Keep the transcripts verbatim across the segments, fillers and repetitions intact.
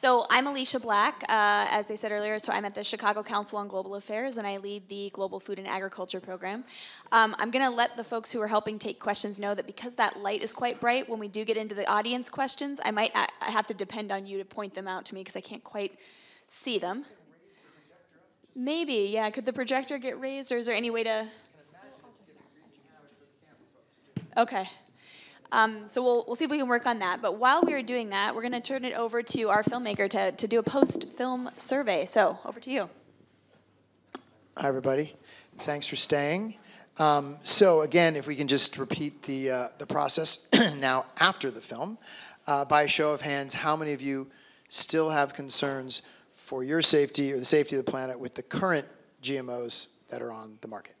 So I'm Alicia Black, uh, as they said earlier, so I'm at the Chicago Council on Global Affairs, and I lead the Global Food and Agriculture Program. Um, I'm going to let the folks who are helping take questions know that because that light is quite bright, when we do get into the audience questions, I might I have to depend on you to point them out to me because I can't quite see them. Maybe, yeah. Could the projector get raised, or is there any way to... Okay. Um, so we'll, we'll see if we can work on that. But while we are doing that, we're going to turn it over to our filmmaker to, to do a post-film survey. So over to you. Hi, everybody. Thanks for staying. Um, so again, if we can just repeat the, uh, the process now after the film. Uh, by a show of hands, how many of you still have concerns for your safety or the safety of the planet with the current G M Os that are on the market?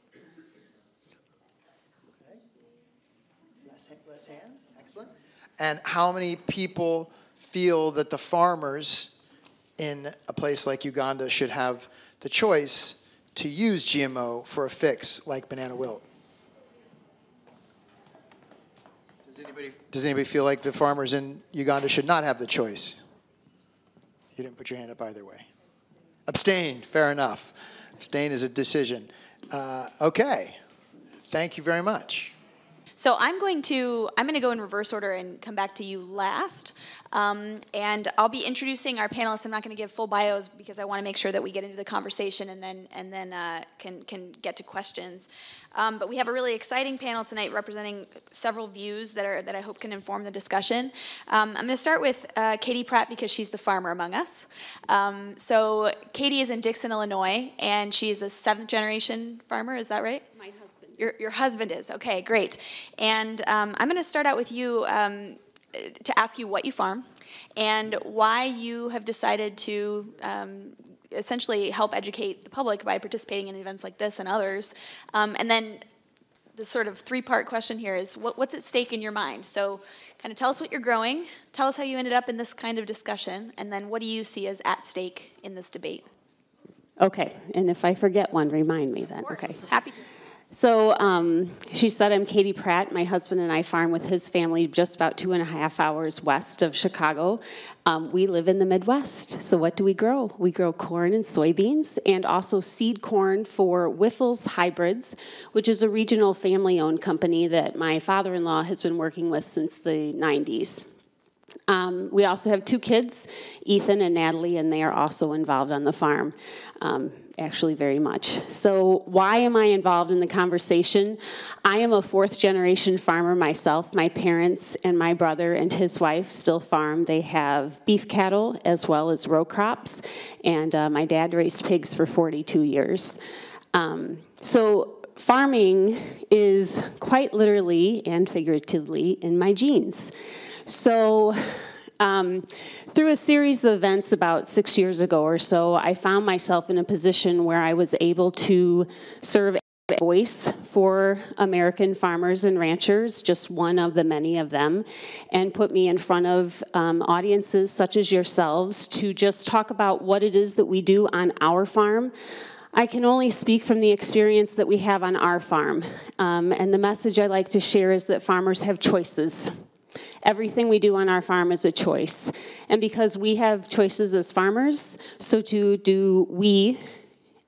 Hands, excellent. And how many people feel that the farmers in a place like Uganda should have the choice to use G M O for a fix like banana wilt? Does anybody, does anybody feel like the farmers in Uganda should not have the choice? You didn't put your hand up either way. Abstain, fair enough. Abstain is a decision. Uh, okay, thank you very much. So I'm going to I'm going to go in reverse order and come back to you last, um, and I'll be introducing our panelists. I'm not going to give full bios because I want to make sure that we get into the conversation and then and then uh, can can get to questions. Um, but we have a really exciting panel tonight representing several views that are that I hope can inform the discussion. Um, I'm going to start with uh, Katie Pratt because she's the farmer among us. Um, so Katie is in Dixon, Illinois, and she's a seventh generation farmer. Is that right? My husband. Your, your husband is. Okay, great. And um, I'm going to start out with you um, to ask you what you farm and why you have decided to um, essentially help educate the public by participating in events like this and others. Um, and then the sort of three-part question here is what, what's at stake in your mind? So kind of tell us what you're growing, tell us how you ended up in this kind of discussion, and then what do you see as at stake in this debate? Okay, and if I forget one, remind me then. Of course. Okay. Happy to. So um, she said, I'm Katie Pratt. My husband and I farm with his family just about two and a half hours west of Chicago. Um, we live in the Midwest, so what do we grow? We grow corn and soybeans and also seed corn for Whiffles Hybrids, which is a regional family-owned company that my father-in-law has been working with since the nineties. Um, we also have two kids, Ethan and Natalie, and they are also involved on the farm. Um, Actually, very much. So why am I involved in the conversation? I am a fourth generation farmer myself. My parents and my brother and his wife still farm. They have beef cattle as well as row crops. And uh, my dad raised pigs for forty-two years. Um, so farming is quite literally and figuratively in my genes. So Um, through a series of events about six years ago or so, I found myself in a position where I was able to serve a voice for American farmers and ranchers, just one of the many of them, and put me in front of um, audiences such as yourselves to just talk about what it is that we do on our farm. I can only speak from the experience that we have on our farm, um, and the message I like to share is that farmers have choices. Everything we do on our farm is a choice. And because we have choices as farmers, so too do we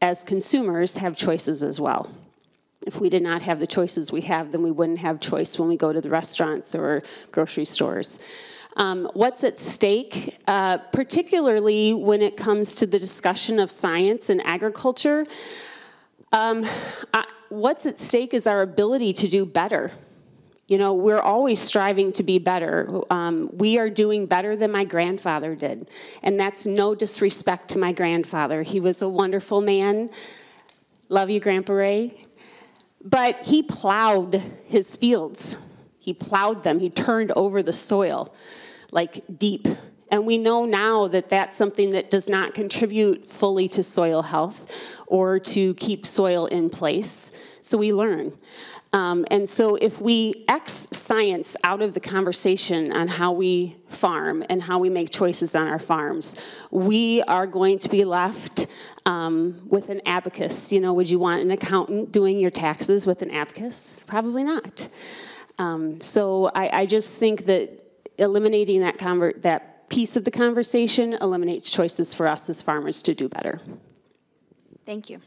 as consumers have choices as well. If we did not have the choices we have, then we wouldn't have choice when we go to the restaurants or grocery stores. Um, what's at stake, uh, particularly when it comes to the discussion of science and agriculture, um, I, what's at stake is our ability to do better. You know, we're always striving to be better. Um, we are doing better than my grandfather did. And that's no disrespect to my grandfather. He was a wonderful man. Love you, Grandpa Ray. But he plowed his fields. He plowed them. He turned over the soil, like deep. And we know now that that's something that does not contribute fully to soil health or to keep soil in place. So we learn. Um, and so if we X science out of the conversation on how we farm and how we make choices on our farms, we are going to be left um, with an abacus. You know, would you want an accountant doing your taxes with an abacus? Probably not. Um, so I, I just think that eliminating that, conver that piece of the conversation eliminates choices for us as farmers to do better. Thank you.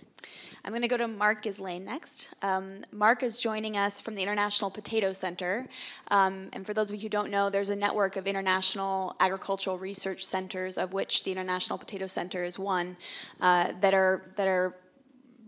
I'm going to go to Mark Gislaine next. Um, Mark is joining us from the International Potato Center. Um, and for those of you who don't know, there's a network of international agricultural research centers, of which the International Potato Center is one, uh, that are, that are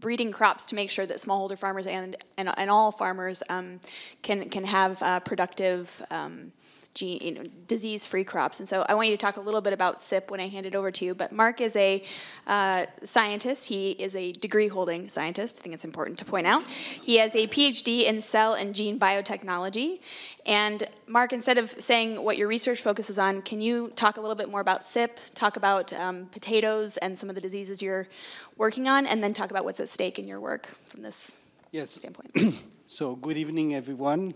breeding crops to make sure that smallholder farmers and, and, and all farmers um, can, can have uh, productive, um, Gene, you know, disease-free crops. And so I want you to talk a little bit about S I P when I hand it over to you. But Mark is a uh, scientist. He is a degree-holding scientist. I think it's important to point out. He has a PhD in cell and gene biotechnology. And Mark, instead of saying what your research focuses on, can you talk a little bit more about S I P, talk about um, potatoes and some of the diseases you're working on, and then talk about what's at stake in your work from this yes. standpoint? So good evening, everyone.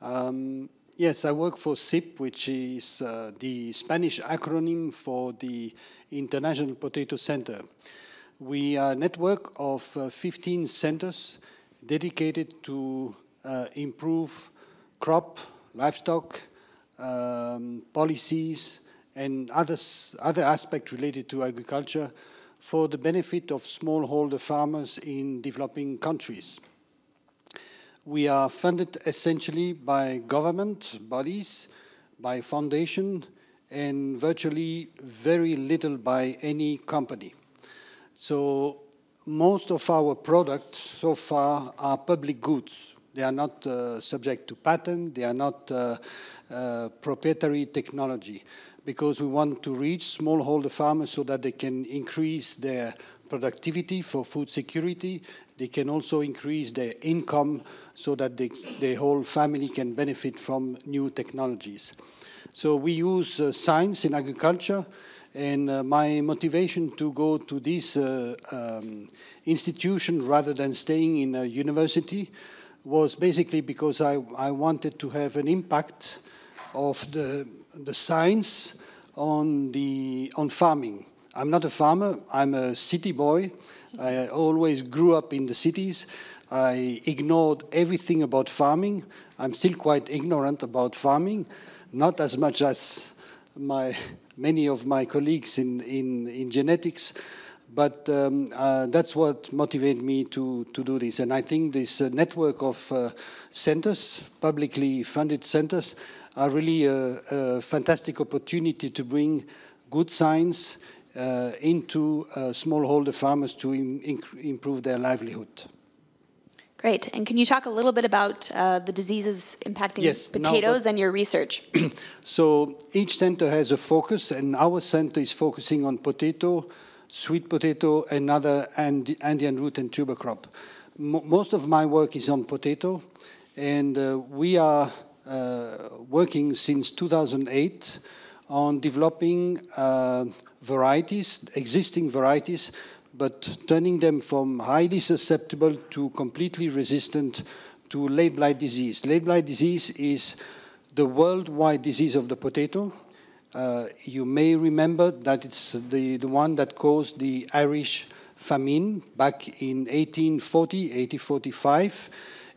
Um, Yes, I work for S I P, which is uh, the Spanish acronym for the International Potato Center. We are a network of uh, fifteen centers dedicated to uh, improve crop, livestock, um, policies, and others, other aspects related to agriculture for the benefit of smallholder farmers in developing countries. We are funded essentially by government bodies, by foundation, and virtually very little by any company. So most of our products so far are public goods. They are not uh, subject to patent. They are not uh, uh, proprietary technology, because we want to reach smallholder farmers so that they can increase their productivity for food security. They can also increase their income so that they, their whole family can benefit from new technologies. So we use uh, science in agriculture, and uh, my motivation to go to this uh, um, institution rather than staying in a university was basically because I, I wanted to have an impact of the, the science on, the, on farming. I'm not a farmer, I'm a city boy. I always grew up in the cities. I ignored everything about farming. I'm still quite ignorant about farming, not as much as my, many of my colleagues in, in, in genetics, but um, uh, that's what motivated me to, to do this. And I think this uh, network of uh, centers, publicly funded centers, are really a, a fantastic opportunity to bring good science Uh, into uh, smallholder farmers to im improve their livelihood. Great. And can you talk a little bit about uh, the diseases impacting yes, potatoes now, and your research? So each center has a focus, and our center is focusing on potato, sweet potato, and other and Andean root and tuber crop. Mo most of my work is on potato, and uh, we are uh, working since two thousand eight on developing uh, varieties, existing varieties, but turning them from highly susceptible to completely resistant to late blight disease. Late blight disease is the worldwide disease of the potato. Uh, you may remember that it's the, the one that caused the Irish famine back in eighteen forty, eighteen forty-five.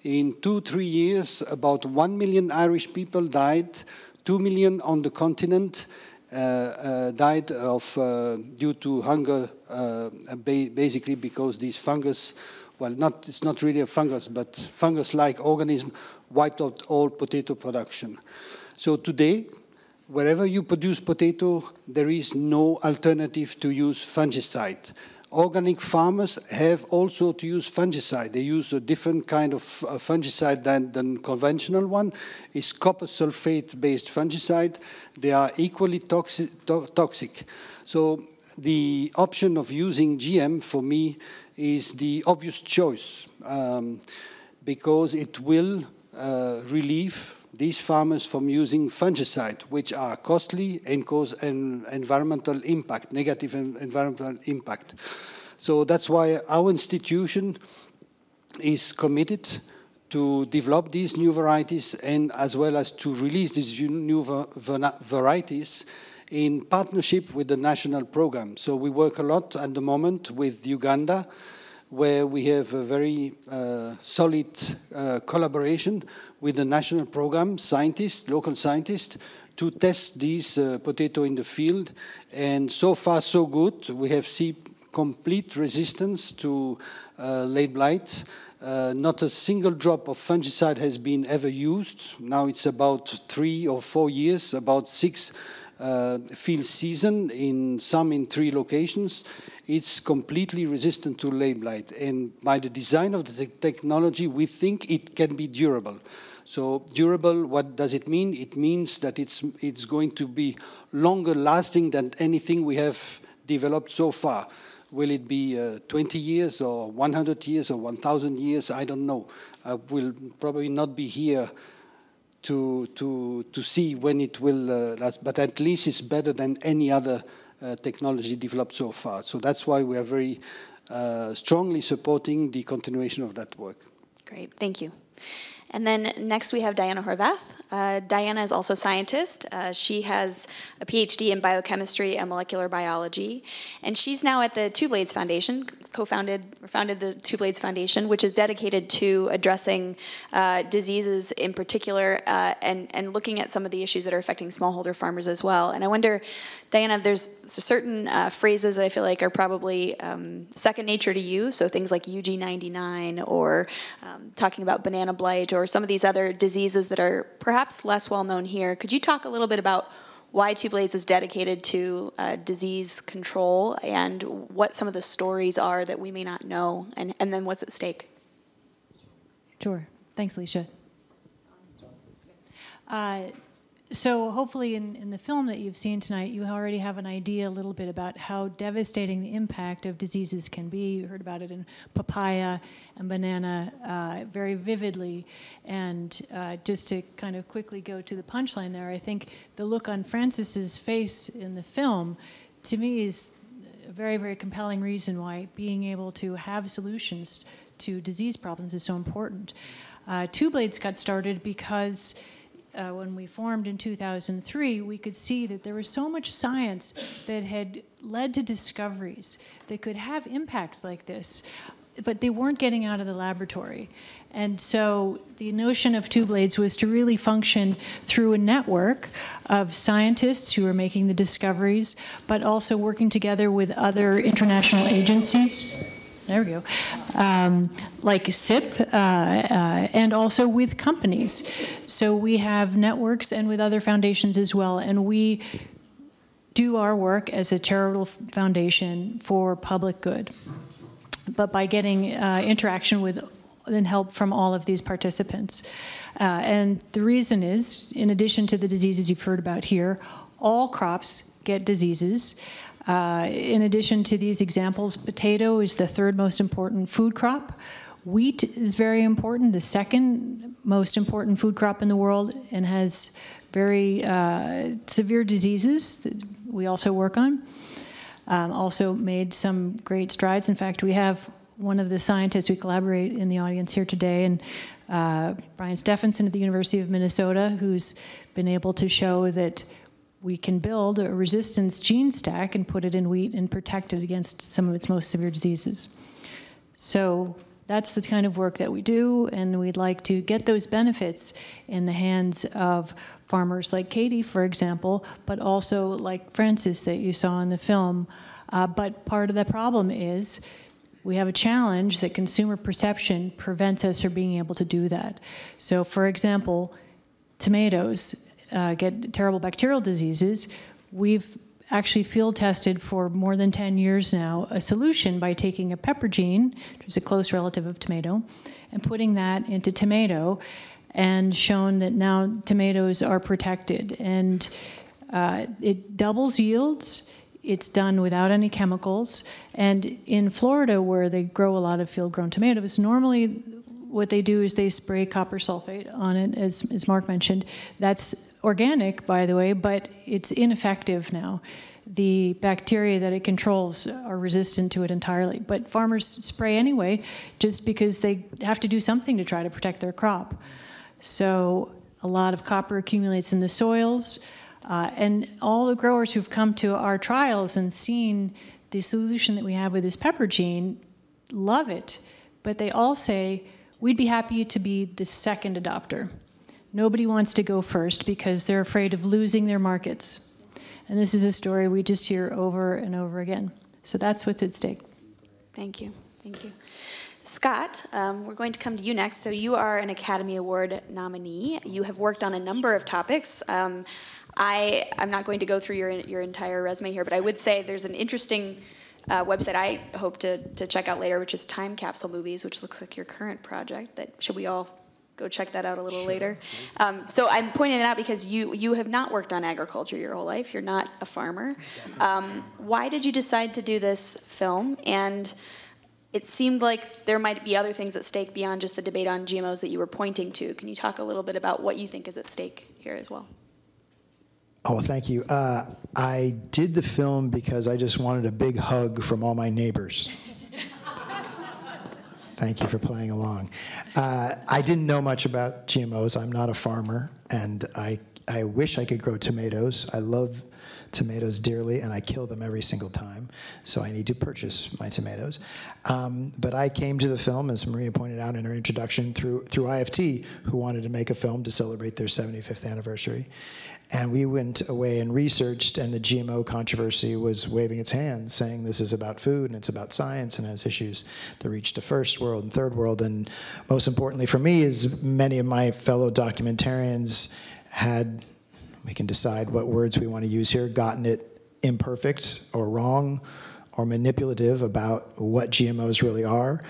In two, three years, about one million Irish people died, two million on the continent, Uh, uh, died of, uh, due to hunger, uh, ba basically because these fungus, well, not, it's not really a fungus, but fungus-like organism wiped out all potato production. So today, wherever you produce potato, there is no alternative to use fungicide. Organic farmers have also to use fungicide. They use a different kind of fungicide than the conventional one. It's copper sulfate-based fungicide. They are equally toxic, to toxic. So the option of using G M, for me, is the obvious choice, um, because it will uh, relieve these farmers from using fungicide, which are costly and cause an environmental impact, negative environmental impact. So that's why our institution is committed to develop these new varieties, and as well as to release these new varieties in partnership with the national program. So we work a lot at the moment with Uganda, where we have a very uh, solid uh, collaboration with the national program, scientists, local scientists, to test these uh, potato in the field. And so far, so good. We have seen complete resistance to uh, late blight. Uh, not a single drop of fungicide has been ever used. Now it's about three or four years, about six uh, field season, in some in three locations. It's completely resistant to late blight. And by the design of the te technology, we think it can be durable. So durable, what does it mean? It means that it's, it's going to be longer lasting than anything we have developed so far. Will it be uh, twenty years or one hundred years or one thousand years? I don't know. I will probably not be here to, to, to see when it will uh, last, but at least it's better than any other uh, technology developed so far. So that's why we are very uh, strongly supporting the continuation of that work. Great, thank you. And then next we have Diana Horvath. Uh, Diana is also a scientist. Uh, she has a PhD in biochemistry and molecular biology. And she's now at the Two Blades Foundation, co-founded or founded the Two Blades Foundation, which is dedicated to addressing uh, diseases in particular uh, and, and looking at some of the issues that are affecting smallholder farmers as well. And I wonder, Diana, there's certain uh, phrases that I feel like are probably um, second nature to you, so things like U G ninety-nine or um, talking about banana blight or some of these other diseases that are perhaps less well known here. Could you talk a little bit about why Two Blades is dedicated to uh, disease control and what some of the stories are that we may not know, and, and then what's at stake? Sure. Thanks, Alicia. Uh, So hopefully in, in the film that you've seen tonight, you already have an idea a little bit about how devastating the impact of diseases can be. You heard about it in papaya and banana uh, very vividly. And uh, just to kind of quickly go to the punchline there, I think the look on Francis's face in the film, to me, is a very, very compelling reason why being able to have solutions to disease problems is so important. Uh, Two Blades got started because Uh, when we formed in two thousand three, we could see that there was so much science that had led to discoveries that could have impacts like this, but they weren't getting out of the laboratory. And so the notion of Two Blades was to really function through a network of scientists who were making the discoveries, but also working together with other international agencies. There we go, um, like S I P, uh, uh, and also with companies. So we have networks and with other foundations as well, and we do our work as a charitable foundation for public good, but by getting uh, interaction with and help from all of these participants. Uh, and the reason is, in addition to the diseases you've heard about here, all crops get diseases. Uh, in addition to these examples, potato is the third most important food crop. Wheat is very important, the second most important food crop in the world, and has very uh, severe diseases that we also work on. Um, also made some great strides. In fact, we have one of the scientists we collaborate in the audience here today, and uh, Brian Steffenson at the University of Minnesota, who's been able to show that we can build a resistance gene stack and put it in wheat and protect it against some of its most severe diseases. So that's the kind of work that we do, and we'd like to get those benefits in the hands of farmers like Katie, for example, but also like Francis that you saw in the film. Uh, but part of the problem is we have a challenge that consumer perception prevents us from being able to do that. So, for example, tomatoes Uh, get terrible bacterial diseases. We've actually field tested for more than ten years now a solution by taking a pepper gene, which is a close relative of tomato, and putting that into tomato, and shown that now tomatoes are protected. And uh, it doubles yields. It's done without any chemicals. And in Florida, where they grow a lot of field-grown tomatoes, normally what they do is they spray copper sulfate on it, as, as Mark mentioned. That's organic, by the way, but it's ineffective now. The bacteria that it controls are resistant to it entirely. But farmers spray anyway, just because they have to do something to try to protect their crop. So a lot of copper accumulates in the soils. Uh, and all the growers who've come to our trials and seen the solution that we have with this pepper gene love it. But they all say, we'd be happy to be the second adopter. Nobody wants to go first because they're afraid of losing their markets. And this is a story we just hear over and over again. So that's what's at stake. Thank you. Thank you. Scott, um, we're going to come to you next. So you are an Academy Award nominee. You have worked on a number of topics. Um, I, I'm not going to go through your, your entire resume here, but I would say there's an interesting uh, website I hope to, to check out later, which is Time Capsule Movies, which looks like your current project. That should we all go check that out a little sure. later? Um, so I'm pointing it out because you, you have not worked on agriculture your whole life. You're not a farmer. Um, why did you decide to do this film? And it seemed like there might be other things at stake beyond just the debate on G M Os that you were pointing to. Can you talk a little bit about what you think is at stake here as well? Oh, well, thank you. Uh, I did the film because I just wanted a big hug from all my neighbors. Thank you for playing along. Uh, I didn't know much about G M Os. I'm not a farmer, and I, I wish I could grow tomatoes. I love tomatoes dearly, and I kill them every single time, so I need to purchase my tomatoes. Um, but I came to the film, as Maria pointed out in her introduction, through, through I F T, who wanted to make a film to celebrate their seventy-fifth anniversary. And we went away and researched, and the G M O controversy was waving its hands, saying this is about food, and it's about science, and has issues that reach the first world and third world. And most importantly for me is many of my fellow documentarians had, we can decide what words we want to use here, gotten it imperfect or wrong or manipulative about what G M Os really are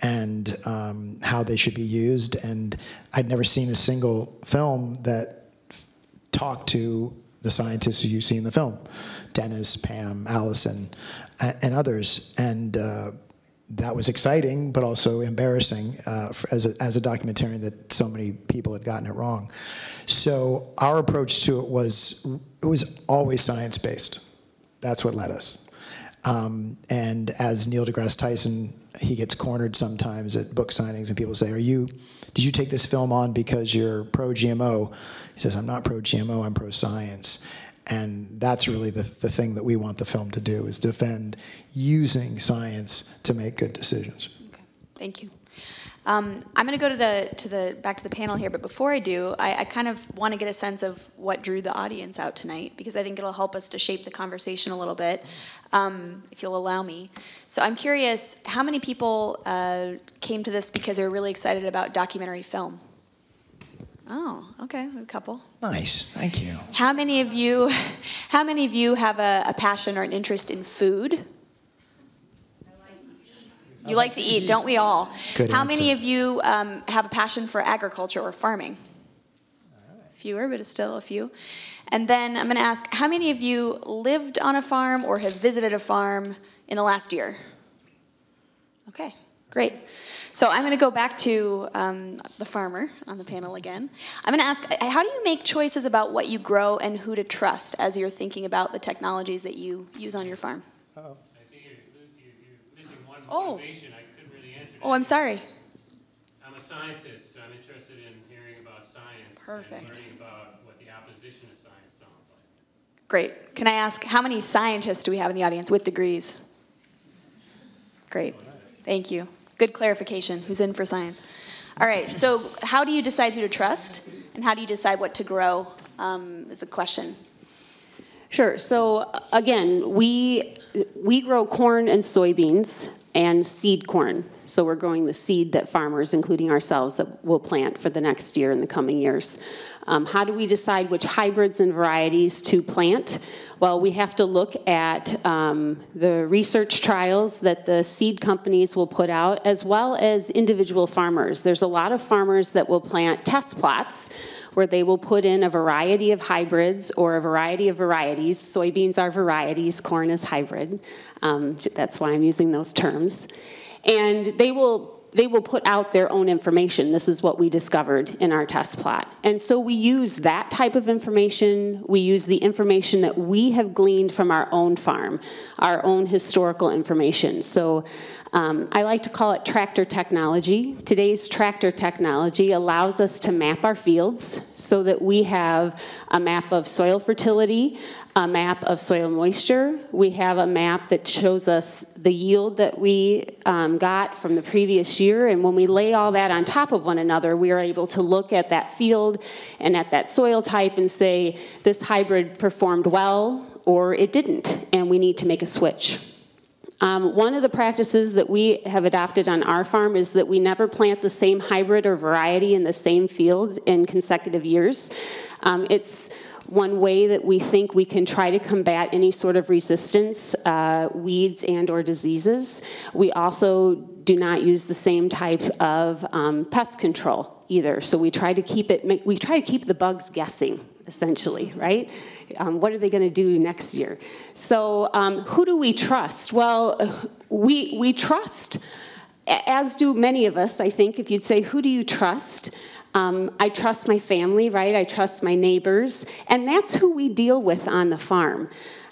and um, how they should be used. And I'd never seen a single film that talk to the scientists who you see in the film, Dennis, Pam, Allison, and others. And uh, that was exciting, but also embarrassing uh, as, a, as a documentarian that so many people had gotten it wrong. So our approach to it was, it was always science-based. That's what led us. Um, and as Neil deGrasse Tyson, he gets cornered sometimes at book signings, and people say, are you, did you take this film on because you're pro-G M O? He says, I'm not pro-G M O, I'm pro-science. And that's really the, the thing that we want the film to do, is defend using science to make good decisions. Okay. Thank you. Um, I'm going to go to the, to the, back to the panel here, but before I do, I, I kind of want to get a sense of what drew the audience out tonight, because I think it'll help us to shape the conversation a little bit, um, if you'll allow me. So I'm curious, how many people uh, came to this because they were really excited about documentary film? Oh, okay, a couple. Nice, thank you. How many of you, how many of you have a, a passion or an interest in food? You like to eat, don't we all? Good How answer. Many of you um, have a passion for agriculture or farming? Right. Fewer, but it's still a few. And then I'm going to ask, how many of you lived on a farm or have visited a farm in the last year? Okay, great. So I'm going to go back to um, the farmer on the panel again. I'm going to ask, how do you make choices about what you grow and who to trust as you're thinking about the technologies that you use on your farm? Uh-oh. Oh. I couldn't really answer that. Oh, I'm sorry. I'm a scientist, so I'm interested in hearing about science. Perfect. And learning about what the opposition to science sounds like. Great. Can I ask, how many scientists do we have in the audience with degrees? Great. Thank you. Good clarification. Who's in for science? All right. So how do you decide who to trust, and how do you decide what to grow um, is the question. Sure. So, again, we, we grow corn and soybeans and seed corn. So we're growing the seed that farmers, including ourselves, that will plant for the next year and the coming years. Um, how do we decide which hybrids and varieties to plant? Well, we have to look at um, the research trials that the seed companies will put out, as well as individual farmers. There's a lot of farmers that will plant test plots where they will put in a variety of hybrids or a variety of varieties. Soybeans are varieties, corn is hybrid. Um, that's why I'm using those terms. And they will they will put out their own information. This is what we discovered in our test plot. And so we use that type of information. We use the information that we have gleaned from our own farm, our own historical information. So um, I like to call it tractor technology. Today's tractor technology allows us to map our fields so that we have a map of soil fertility, a map of soil moisture. We have a map that shows us the yield that we um, got from the previous year. And when we lay all that on top of one another, we are able to look at that field and at that soil type and say, this hybrid performed well or it didn't, and we need to make a switch. Um, one of the practices that we have adopted on our farm is that we never plant the same hybrid or variety in the same field in consecutive years. Um, it's one way that we think we can try to combat any sort of resistance, uh, weeds and or diseases. We also do not use the same type of um, pest control either. So we try to keep it, we try to keep the bugs guessing, essentially, right? Um, what are they going to do next year? So um, who do we trust? Well, we, we trust, as do many of us, I think, if you'd say, who do you trust? Um, I trust my family, right? I trust my neighbors. And that's who we deal with on the farm.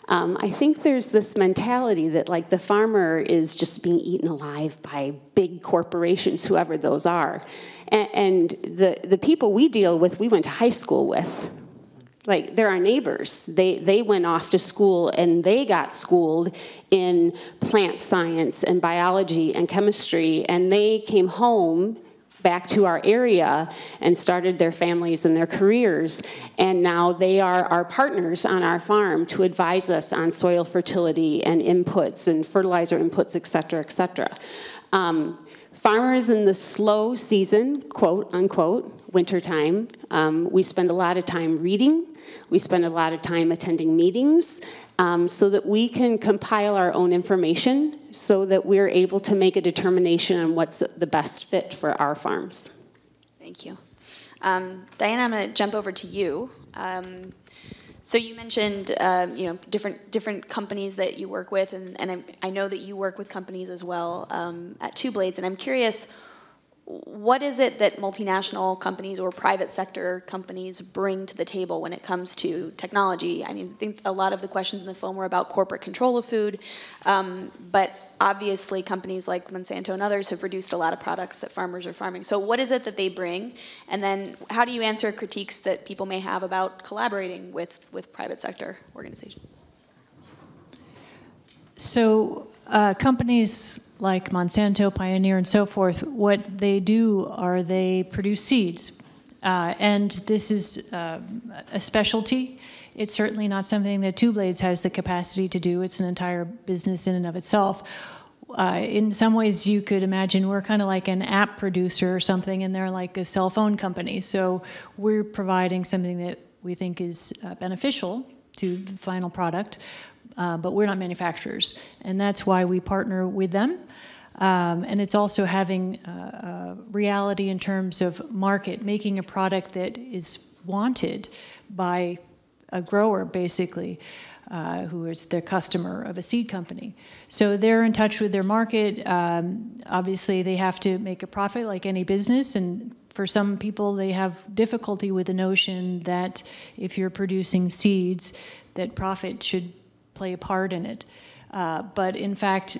Um, I think there's this mentality that, like, the farmer is just being eaten alive by big corporations, whoever those are. And, and the, the people we deal with, we went to high school with. Like, they're our neighbors. They, they went off to school and they got schooled in plant science and biology and chemistry, and they came home back to our area and started their families and their careers, and now they are our partners on our farm to advise us on soil fertility and inputs and fertilizer inputs, et cetera, et cetera. Um, farmers in the slow season, quote unquote, wintertime, um, we spend a lot of time reading. We spend a lot of time attending meetings um, so that we can compile our own information so that we're able to make a determination on what's the best fit for our farms. Thank you. Um, Diana, I'm going to jump over to you. Um, so you mentioned uh, you know, different, different companies that you work with, and, and I, I know that you work with companies as well um, at Two Blades, and I'm curious, what is it that multinational companies or private sector companies bring to the table when it comes to technology? I mean, I think a lot of the questions in the film were about corporate control of food, um, but obviously companies like Monsanto and others have produced a lot of products that farmers are farming. So what is it that they bring? And then how do you answer critiques that people may have about collaborating with, with private sector organizations? So uh, companies like Monsanto, Pioneer, and so forth, what they do are they produce seeds. Uh, and this is uh, a specialty. It's certainly not something that Two Blades has the capacity to do. It's an entire business in and of itself. Uh, in some ways, you could imagine we're kind of like an app producer or something, and they're like a cell phone company. So we're providing something that we think is uh, beneficial to the final product. Uh, but we're not manufacturers, and that's why we partner with them. Um, and it's also having uh, uh, reality in terms of market, making a product that is wanted by a grower, basically, uh, who is the customer of a seed company. So they're in touch with their market. Um, obviously, they have to make a profit like any business, and for some people, they have difficulty with the notion that if you're producing seeds, that profit should play a part in it. Uh, but in fact,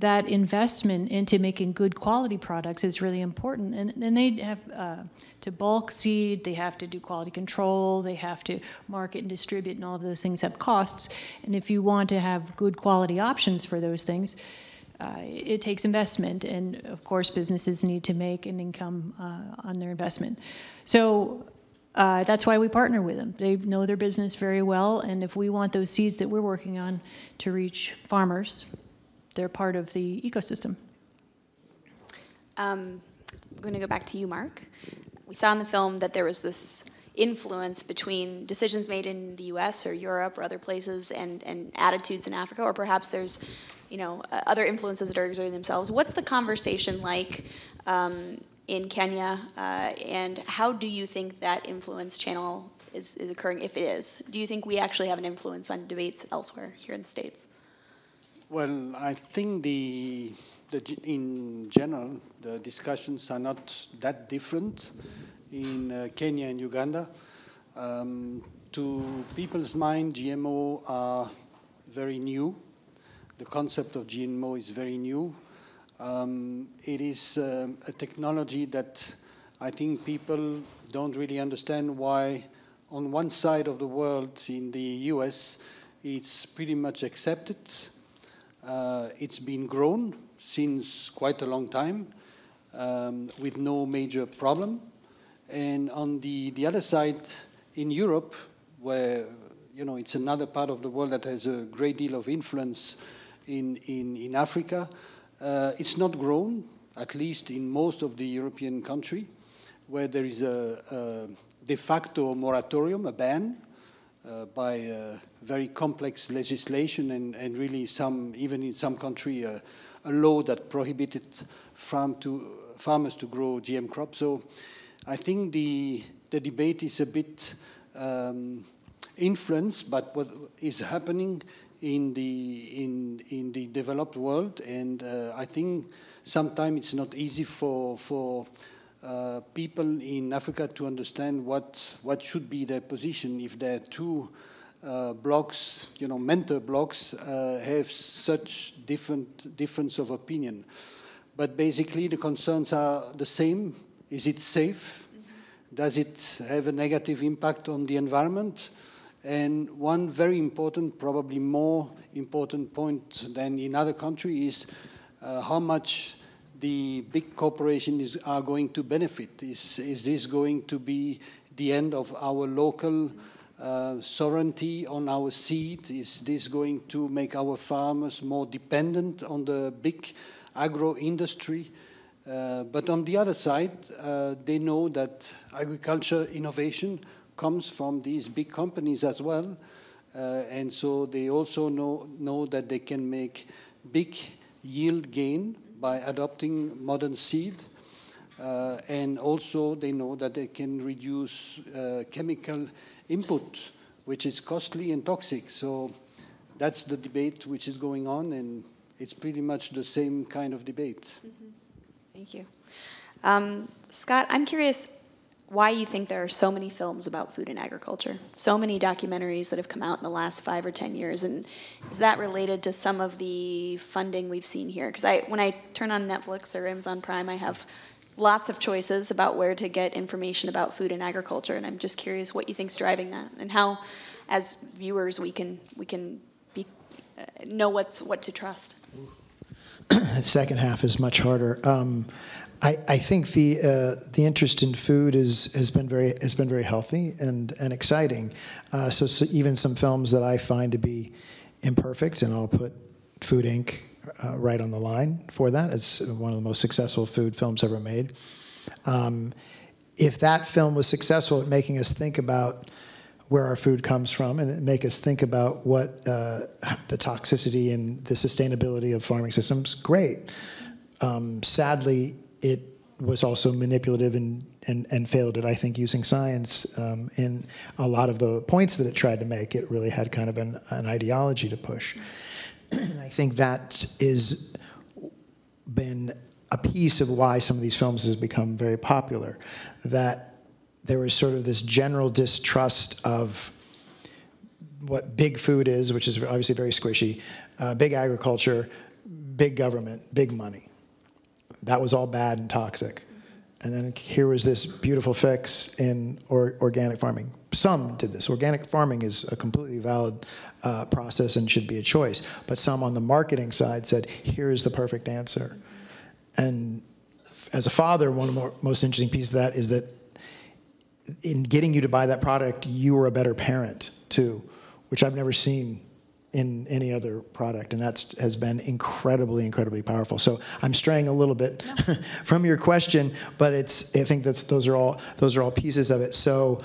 that investment into making good quality products is really important. And, and they have uh, to bulk seed, they have to do quality control, they have to market and distribute, and all of those things have costs. And if you want to have good quality options for those things, uh, it takes investment. And of course, businesses need to make an income uh, on their investment. So Uh, that's why we partner with them. They know their business very well, and if we want those seeds that we're working on to reach farmers, they're part of the ecosystem. Um, I'm going to go back to you, Mark. We saw in the film that there was this influence between decisions made in the U S or Europe or other places and, and attitudes in Africa, or perhaps there's you know, other influences that are exerting themselves. What's the conversation like Um, in Kenya, uh, and how do you think that influence channel is, is occurring, if it is? Do you think we actually have an influence on debates elsewhere here in the States? Well, I think the, the in general, the discussions are not that different in uh, Kenya and Uganda. Um, to people's mind, G M O are very new. The concept of G M O is very new. Um, it is um, a technology that I think people don't really understand why on one side of the world, in the U S, it's pretty much accepted. Uh, it's been grown since quite a long time um, with no major problem. And on the, the other side, in Europe, where you know it's another part of the world that has a great deal of influence in, in, in Africa, uh, it's not grown, at least in most of the European countries, where there is a, a de facto moratorium, a ban, uh, by uh, very complex legislation and, and really some, even in some country, uh, a law that prohibited farm to, farmers to grow G M crops. So I think the, the debate is a bit um, influenced by what is happening in the, in, in the developed world. And uh, I think sometimes it's not easy for, for Uh, people in Africa to understand what what should be their position if their two uh, blocks, you know, mentor blocks, uh, have such different difference of opinion. But basically, the concerns are the same: is it safe? Mm-hmm. Does it have a negative impact on the environment? And one very important, probably more important point than in other countries, is uh, how much the big corporations are going to benefit. Is, is this going to be the end of our local uh, sovereignty on our seed? Is this going to make our farmers more dependent on the big agro industry? Uh, but on the other side, uh, they know that agriculture innovation comes from these big companies as well. Uh, and so they also know, know that they can make big yield gain by adopting modern seed, uh, and also they know that they can reduce uh, chemical input, which is costly and toxic. So that's the debate which is going on, and it's pretty much the same kind of debate. Mm-hmm. Thank you. Um, Scott, I'm curious why you think there are so many films about food and agriculture, so many documentaries that have come out in the last five or ten years, and is that related to some of the funding we've seen here? Because I, when I turn on Netflix or Amazon Prime, I have lots of choices about where to get information about food and agriculture, and I'm just curious what you think's driving that, and how, as viewers, we can we can be, uh, know what's what to trust. Second half is much harder. Um, I, I think the uh, the interest in food is has been very has been very healthy and and exciting. Uh, so, so even some films that I find to be imperfect, and I'll put Food Incorporated uh, right on the line for that. It's one of the most successful food films ever made. Um, if that film was successful at making us think about where our food comes from, and make us think about what uh, the toxicity and the sustainability of farming systems, great. Um, sadly, it was also manipulative and, and, and failed at, I think, using science um, in a lot of the points that it tried to make. It really had kind of an, an ideology to push. And I think that is been a piece of why some of these films has become very popular, that there was sort of this general distrust of what big food is, which is obviously very squishy, uh, big agriculture, big government, big money. That was all bad and toxic. And then here was this beautiful fix in or, organic farming. Some did this. Organic farming is a completely valid uh, process and should be a choice. But some on the marketing side said, here is the perfect answer. And as a father, one of the more, most interesting pieces of that is that in getting you to buy that product, you were a better parent too, which I've never seen in any other product, and that's has been incredibly, incredibly powerful. So I'm straying a little bit no. from your question, but it's I think that's those are all those are all pieces of it. So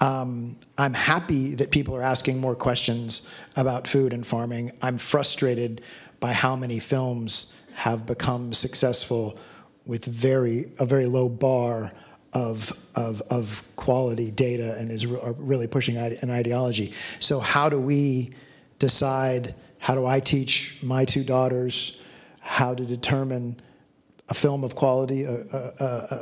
um, I'm happy that people are asking more questions about food and farming. I'm frustrated by how many films have become successful with very a very low bar of of of quality data, and is are really pushing an ideology. So how do we decide, how do I teach my two daughters how to determine a film of quality, uh, uh, uh,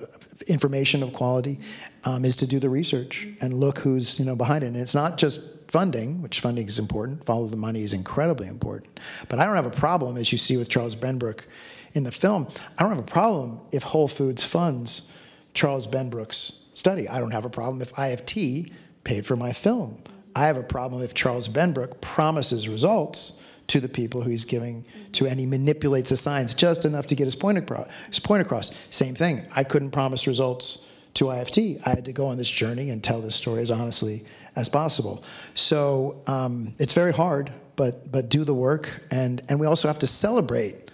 information of quality, um, is to do the research and look who's you know behind it. And it's not just funding, which funding is important, follow the money is incredibly important. But I don't have a problem, as you see with Charles Benbrook in the film, I don't have a problem if Whole Foods funds Charles Benbrook's study. I don't have a problem if I F T paid for my film. I have a problem if Charles Benbrook promises results to the people who he's giving to, and he manipulates the science just enough to get his point across. His point across. Same thing. I couldn't promise results to I F T. I had to go on this journey and tell this story as honestly as possible. So um, it's very hard, but but do the work, and and we also have to celebrate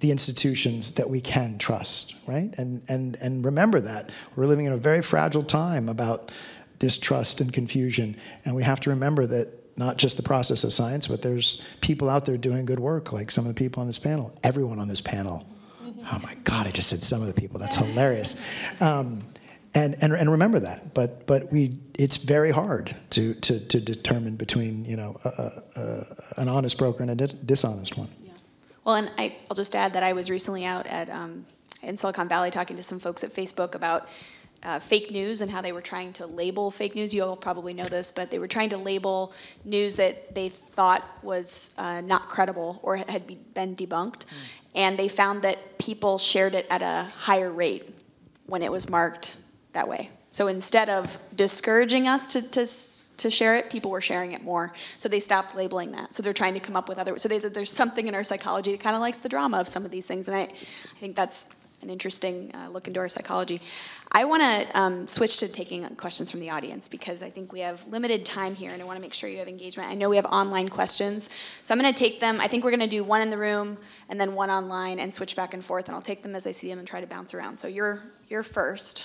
the institutions that we can trust, right? And and and remember that we're living in a very fragile time about distrust and confusion, and we have to remember that. Not just the process of science, but there's people out there doing good work, like some of the people on this panel, everyone on this panel. Oh my God, I just said some of the people. That's hilarious. Um, and, and and remember that. But but we, it's very hard to to, to determine between you know a, a, an honest broker and a dis dishonest one. Yeah. Well, and I, I'll just add that I was recently out at um, in Silicon Valley talking to some folks at Facebook about. Uh, fake news and how they were trying to label fake news. You all probably know this, but they were trying to label news that they thought was uh, not credible or had be, been debunked. Mm. And they found that people shared it at a higher rate when it was marked that way. So instead of discouraging us to, to, to share it, people were sharing it more. So they stopped labeling that. So they're trying to come up with other... So they, there's something in our psychology that kind of likes the drama of some of these things. And I, I think that's... an interesting uh, look into our psychology. I want to um, switch to taking questions from the audience because I think we have limited time here and I want to make sure you have engagement. I know we have online questions, so I'm going to take them. I think we're going to do one in the room and then one online and switch back and forth, and I'll take them as I see them and try to bounce around. So you're, you're first,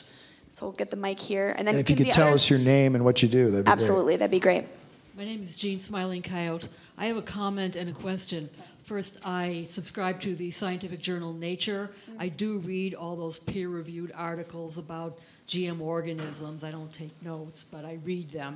so we'll get the mic here. And then and if you could tell others. us your name and what you do, that'd be Absolutely, great. That'd be great. My name is Jean Smiling Coyote. I have a comment and a question. First, I subscribe to the scientific journal Nature. I do read all those peer-reviewed articles about G M organisms. I don't take notes, but I read them.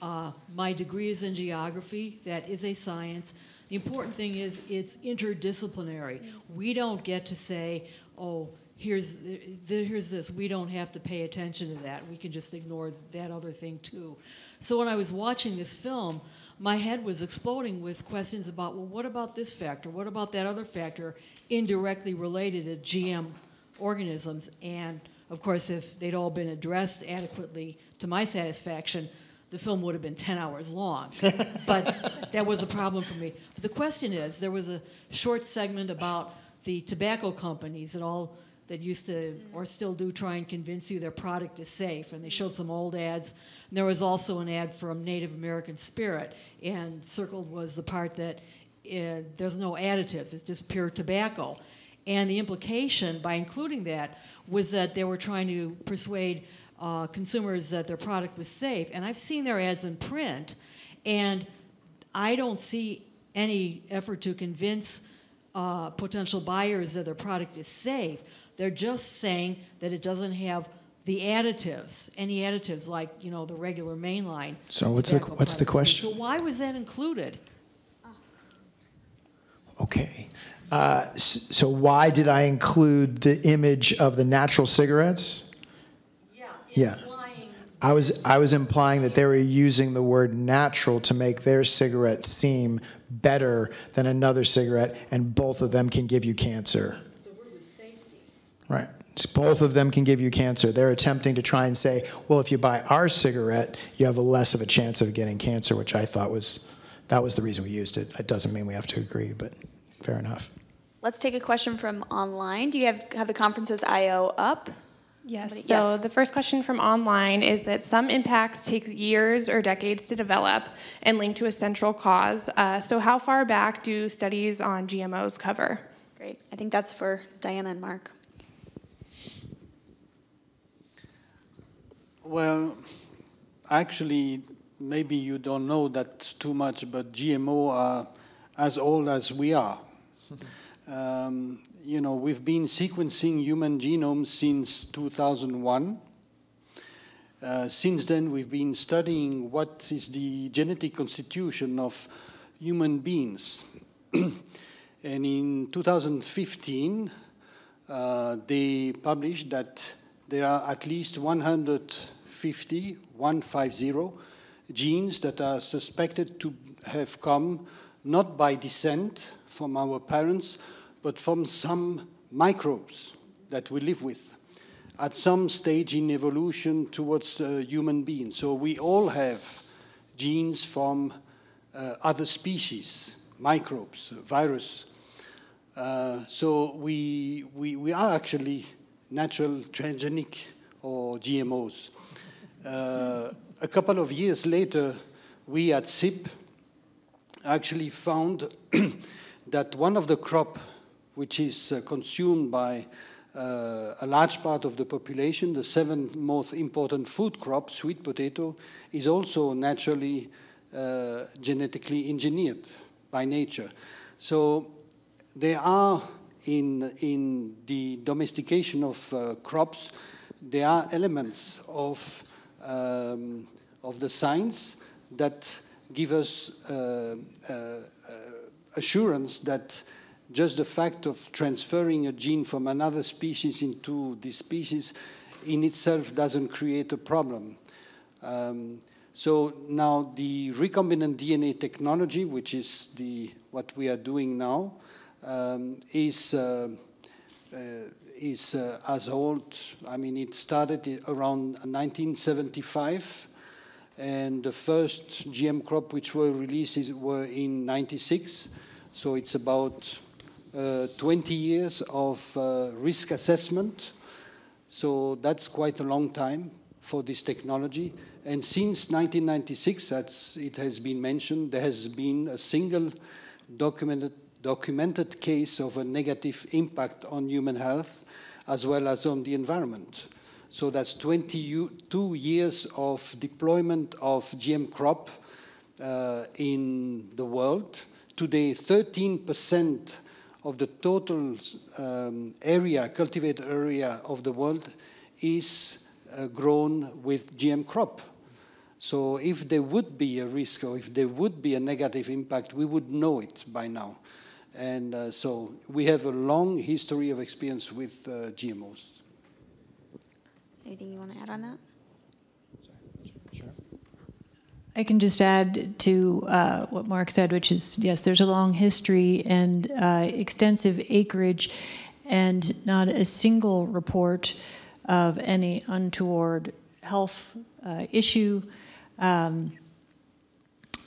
Uh, my degree is in geography. That is a science. The important thing is it's interdisciplinary. We don't get to say, oh, here's, here's this. We don't have to pay attention to that. We can just ignore that other thing, too. So when I was watching this film, my head was exploding with questions about, well, what about this factor? What about that other factor indirectly related to G M organisms? And, of course, if they'd all been addressed adequately to my satisfaction, the film would have been ten hours long. But that was a problem for me. But the question is, there was a short segment about the tobacco companies that all that used to or still do try and convince you their product is safe, and they showed some old ads. And there was also an ad from Native American Spirit, and circled was the part that uh, there's no additives, it's just pure tobacco. And the implication by including that was that they were trying to persuade uh, consumers that their product was safe. And I've seen their ads in print, and I don't see any effort to convince uh, potential buyers that their product is safe. They're just saying that it doesn't have the additives, any additives like, you know, the regular mainline. So what's the what's the question? So why was that included? Okay. Uh, so why did I include the image of the natural cigarettes? Yeah. Yeah. I was I was implying that they were using the word natural to make their cigarette seem better than another cigarette, and both of them can give you cancer. Right. Both of them can give you cancer. They're attempting to try and say, well, if you buy our cigarette, you have a less of a chance of getting cancer, which I thought was, that was the reason we used it. It doesn't mean we have to agree, but fair enough. Let's take a question from online. Do you have, have the conference's I O up? Yes. Somebody, so yes. The first question from online is that some impacts take years or decades to develop and link to a central cause. Uh, so how far back do studies on G M Os cover? Great. I think that's for Diana and Mark. Well, actually, maybe you don't know that too much, but G M O are as old as we are. um, you know, we've been sequencing human genomes since two thousand one. Uh, since then, we've been studying what is the genetic constitution of human beings. And in two thousand fifteen, uh, they published that there are at least one hundred fifty, one hundred fifty genes that are suspected to have come not by descent from our parents, but from some microbes that we live with. at some stage in evolution towards uh, human beings. So we all have genes from uh, other species, microbes, virus. Uh, so we, we, we are actually natural transgenic or G M Os. Uh, a couple of years later, we at S I P actually found that one of the crop which is uh, consumed by uh, a large part of the population, the seventh most important food crop, sweet potato, is also naturally uh, genetically engineered by nature. So there are, in, in the domestication of uh, crops, there are elements of, um, of the science that give us uh, uh, assurance that just the fact of transferring a gene from another species into this species in itself doesn't create a problem. Um, so now the recombinant D N A technology, which is the, what we are doing now, um, is, uh, uh, is uh, as old, I mean, it started around nineteen seventy-five, and the first G M crop which were released is, were in ninety-six, so it's about Uh, twenty years of uh, risk assessment, so that's quite a long time for this technology. And since nineteen ninety-six, that's, it has been mentioned, there has been a single documented, documented case of a negative impact on human health as well as on the environment. So that's twenty-two years of deployment of G M crop uh, in the world. Today, thirteen percent of the total um, area, cultivated area of the world is uh, grown with G M crop. So if there would be a risk or if there would be a negative impact, we would know it by now. And uh, so we have a long history of experience with uh, G M Os. Anything you want to add on that? I can just add to uh, what Mark said, which is, yes, there's a long history and uh, extensive acreage, and not a single report of any untoward health uh, issue. Um,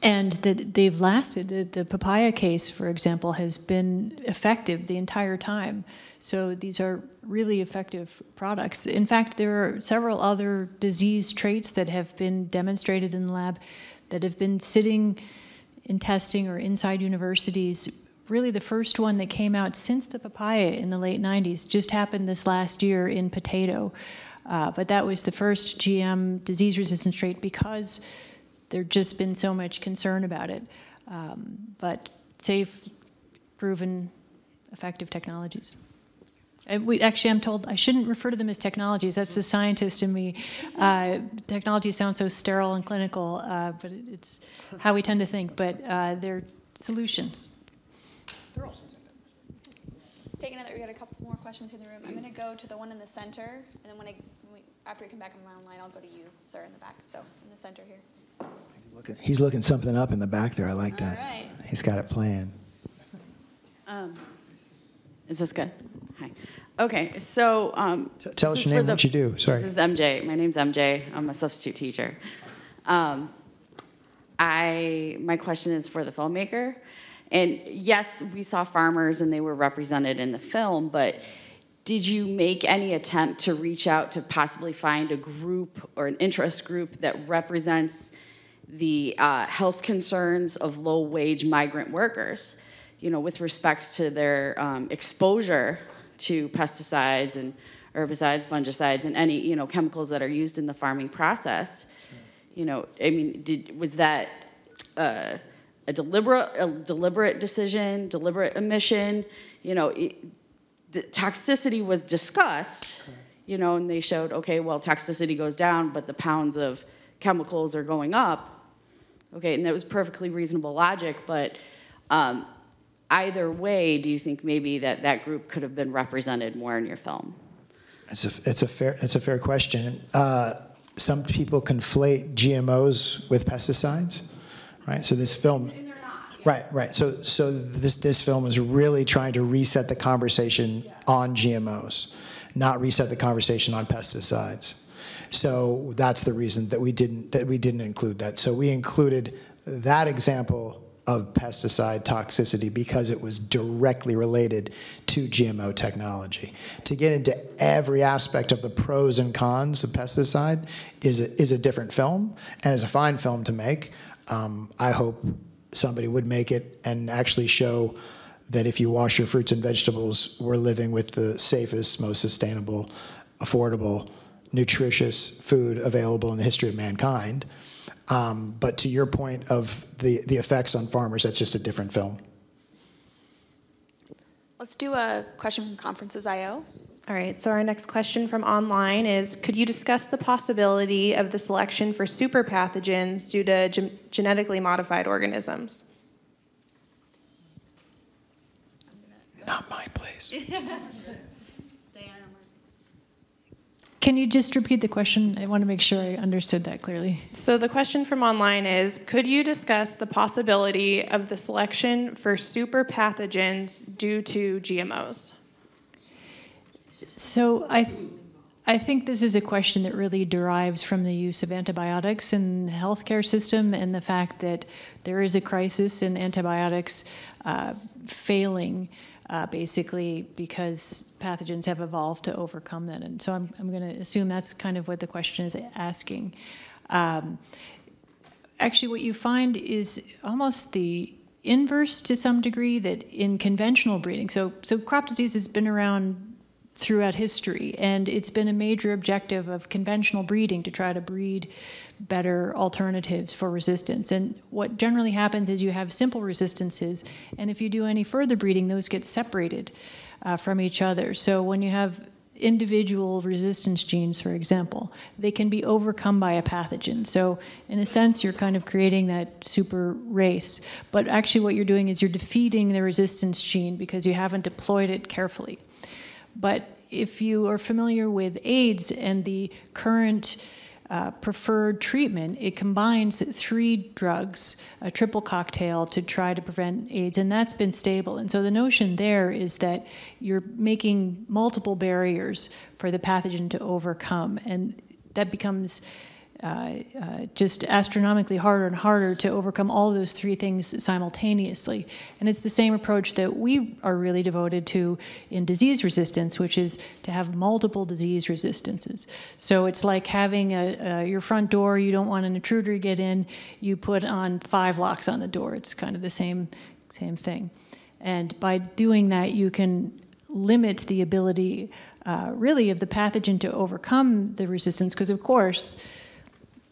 and that they've lasted. The, the papaya case, for example, has been effective the entire time. So these are really effective products. In fact, there are several other disease traits that have been demonstrated in the lab that have been sitting in testing or inside universities. Really the first one that came out since the papaya in the late nineties just happened this last year in potato. Uh, but that was the first G M disease resistance trait because there's just been so much concern about it. Um, but safe, proven, effective technologies. And we, actually, I'm told I shouldn't refer to them as technologies. That's the scientist in me. Uh, technology sounds so sterile and clinical, uh, but it's how we tend to think. But uh, they're solutions. They're awesome. Let's take another. We got a couple more questions in the room. I'm going to go to the one in the center, and then when I, we, after you come back online, I'll go to you, sir, in the back. So in the center here. Looking, he's looking something up in the back there. I like All that. Right. He's got it planned. Um, is this good? Hi. Okay, so um, tell us your name and what you do. Sorry. This is M J. My name's M J. I'm a substitute teacher. Um, I my question is for the filmmaker, and yes, we saw farmers and they were represented in the film. But did you make any attempt to reach out to possibly find a group or an interest group that represents the uh, health concerns of low-wage migrant workers? You know, with respect to their um, exposure to pesticides and herbicides, fungicides, and any, you know, chemicals that are used in the farming process. Sure. You know, I mean, did, was that uh, a deliberate a deliberate decision, deliberate omission? You know, it, the toxicity was discussed, okay. You know, and they showed, okay, well, toxicity goes down, but the pounds of chemicals are going up. Okay, and that was perfectly reasonable logic, but um, either way, do you think maybe that that group could have been represented more in your film? It's a, it's a, fair, it's a fair question. Uh, some people conflate G M Os with pesticides, right? So this film, and they're not. Right, right. So, so this, this film is really trying to reset the conversation yeah. on G M Os. not reset the conversation on pesticides. So that's the reason that we didn't that we didn't include that. So we included that example of pesticide toxicity because it was directly related to G M O technology. To get into every aspect of the pros and cons of pesticide is a, is a different film, and is a fine film to make. Um, I hope somebody would make it and actually show that if you wash your fruits and vegetables, we're living with the safest, most sustainable, affordable, nutritious food available in the history of mankind. Um, but to your point of the, the effects on farmers, that's just a different film. Let's do a question from Conferences dot I O. All right, so our next question from online is, could you discuss the possibility of the selection for super pathogens due to ge- genetically modified organisms? Not my place. Can you just repeat the question? I want to make sure I understood that clearly. So the question from online is, could you discuss the possibility of the selection for super pathogens due to G M Os? So I, th- I think this is a question that really derives from the use of antibiotics in the healthcare system and the fact that there is a crisis in antibiotics uh, failing. Uh, basically because pathogens have evolved to overcome that. And so I'm, I'm going to assume that's kind of what the question is asking. Um, actually, what you find is almost the inverse to some degree, that in conventional breeding, so, so crop disease has been around throughout history, and it's been a major objective of conventional breeding to try to breed better alternatives for resistance. And what generally happens is you have simple resistances, and if you do any further breeding, those get separated uh, from each other. So when you have individual resistance genes, for example, they can be overcome by a pathogen. So in a sense, you're kind of creating that super race. But actually what you're doing is you're defeating the resistance gene because you haven't deployed it carefully. But if you are familiar with AIDS and the current uh, preferred treatment, it combines three drugs, a triple cocktail, to try to prevent AIDS, and that's been stable. And so the notion there is that you're making multiple barriers for the pathogen to overcome, and that becomes uh, uh, just astronomically harder and harder to overcome all those three things simultaneously. And it's the same approach that we are really devoted to in disease resistance, which is to have multiple disease resistances. So it's like having a, uh, your front door, you don't want an intruder to get in, you put on five locks on the door. It's kind of the same, same thing. And by doing that, you can limit the ability, uh, really, of the pathogen to overcome the resistance, because, of course,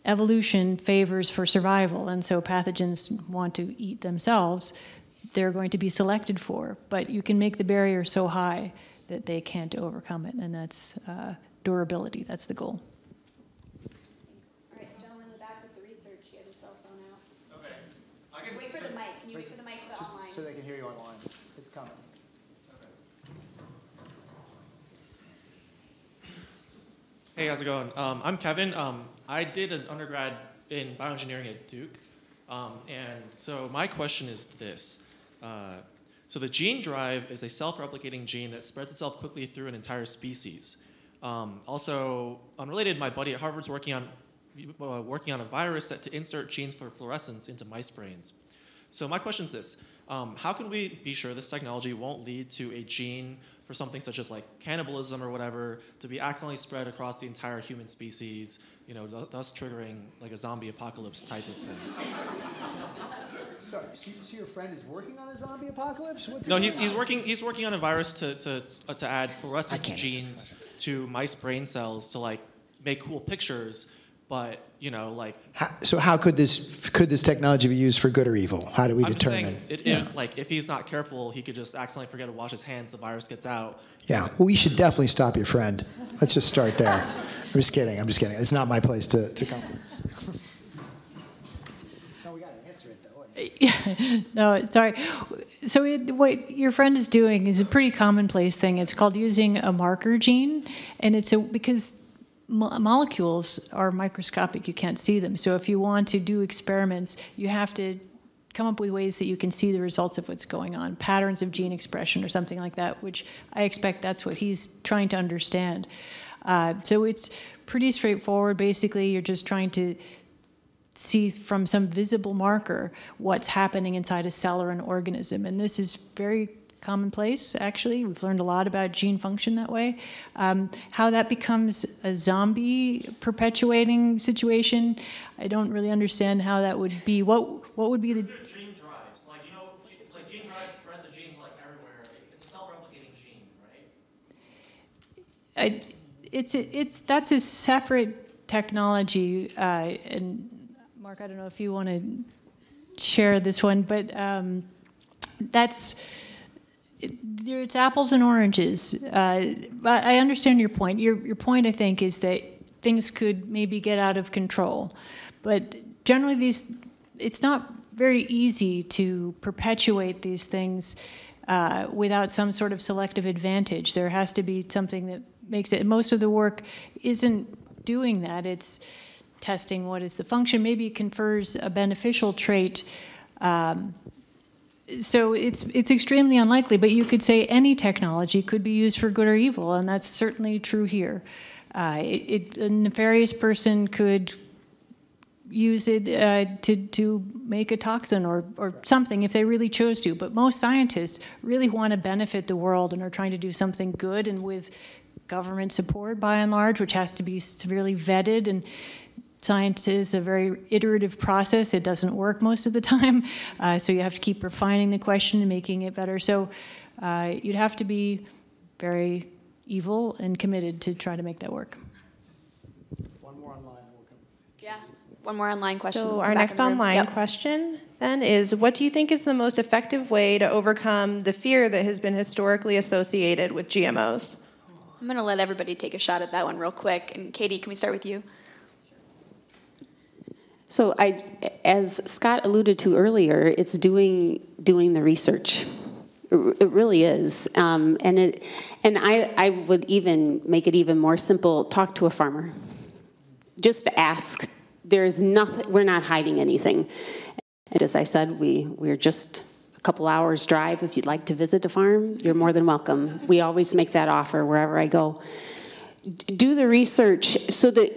evolution favors for survival, and so pathogens want to eat themselves. They're going to be selected for, but you can make the barrier so high that they can't overcome it, and that's uh, durability. That's the goal. Thanks. All right, gentleman in the back with the research, he had his cell phone out. Okay. I can wait for the mic. Can you wait, wait for the mic for the just online? So they can hear you online. It's coming. Okay. Hey, how's it going? Um, I'm Kevin. Um, I did an undergrad in bioengineering at Duke, um, and so my question is this. Uh, so the gene drive is a self-replicating gene that spreads itself quickly through an entire species. Um, also, unrelated, my buddy at Harvard's working on, uh, working on a virus that to insert genes for fluorescence into mice brains. So my question is this. Um, how can we be sure this technology won't lead to a gene for something such as like cannibalism or whatever to be accidentally spread across the entire human species, you know, th- thus triggering like a zombie apocalypse type of thing? Sorry, so, so your friend is working on a zombie apocalypse? What's no, he's, he's working he's working on a virus to to, uh, to add fluorescence genes to mice brain cells to like make cool pictures, but you know like. How, so how could this could this technology be used for good or evil? How do we I'm determine? It, yeah. it, like if he's not careful, he could just accidentally forget to wash his hands. The virus gets out. Yeah, well, we should definitely stop your friend. Let's just start there. I'm just kidding, I'm just kidding. It's not my place to, to come. No, we gotta answer it though. Yeah. No, sorry. So it, what your friend is doing is a pretty commonplace thing. It's called using a marker gene, and it's a, because mo- molecules are microscopic, you can't see them. So if you want to do experiments, you have to come up with ways that you can see the results of what's going on, patterns of gene expression or something like that, which I expect that's what he's trying to understand. Uh, so it's pretty straightforward. Basically, you're just trying to see from some visible marker what's happening inside a cell or an organism. And this is very commonplace, actually. We've learned a lot about gene function that way. Um, how that becomes a zombie perpetuating situation, I don't really understand how that would be. What what would be the... Gene drives. Like, you know, like gene drives spread the genes like everywhere. It's a self-replicating gene, right? I, it's, it's, that's a separate technology. Uh, and Mark, I don't know if you want to share this one, but um, that's... It's apples and oranges, uh, but I understand your point. Your, your point, I think, is that things could maybe get out of control. But generally, these it's not very easy to perpetuate these things uh, without some sort of selective advantage. There has to be something that makes it. Most of the work isn't doing that. It's testing what is the function. Maybe it confers a beneficial trait. Um, So it's it's extremely unlikely, but you could say any technology could be used for good or evil, and that's certainly true here. Uh, it, it, a nefarious person could use it uh, to to make a toxin or or something if they really chose to. But most scientists really want to benefit the world and are trying to do something good, and with government support by and large, which has to be severely vetted. And science is a very iterative process. It doesn't work most of the time, uh, so you have to keep refining the question and making it better. So uh, you'd have to be very evil and committed to try to make that work. One more online. Yeah, one more online question. So our next online yep. question then is, what do you think is the most effective way to overcome the fear that has been historically associated with G M Os? I'm going to let everybody take a shot at that one real quick. And Katie, can we start with you? So I, as Scott alluded to earlier, it's doing doing the research. It really is, um, and it and I I would even make it even more simple. Talk to a farmer. Just ask. There's nothing. We're not hiding anything. And as I said, we we're just a couple hours drive. If you'd like to visit a farm, you're more than welcome. We always make that offer wherever I go. Do the research so that,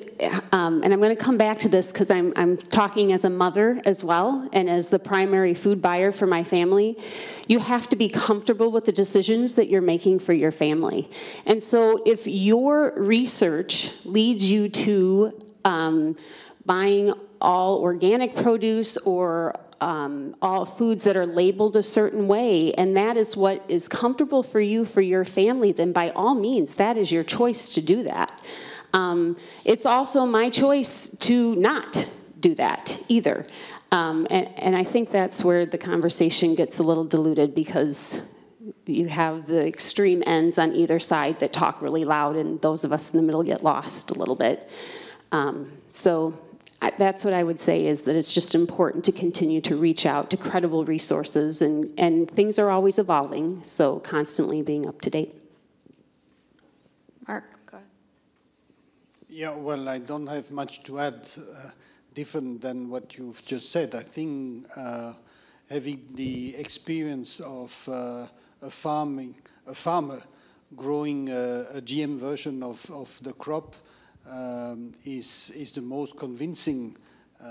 um, and I'm going to come back to this because I'm, I'm talking as a mother as well and as the primary food buyer for my family. You have to be comfortable with the decisions that you're making for your family. And so if your research leads you to um, buying all organic produce or Um, all foods that are labeled a certain way, and that is what is comfortable for you, for your family, then by all means, that is your choice to do that. Um, it's also my choice to not do that either. Um, and, and I think that's where the conversation gets a little diluted because you have the extreme ends on either side that talk really loud, and those of us in the middle get lost a little bit. Um, so... That's what I would say, is that it's just important to continue to reach out to credible resources, and, and things are always evolving, so constantly being up to date. Mark, go ahead. Yeah, well, I don't have much to add uh, different than what you've just said. I think uh, having the experience of uh, a, farming, a farmer growing a, a G M version of, of the crop Um, is, is the most convincing uh,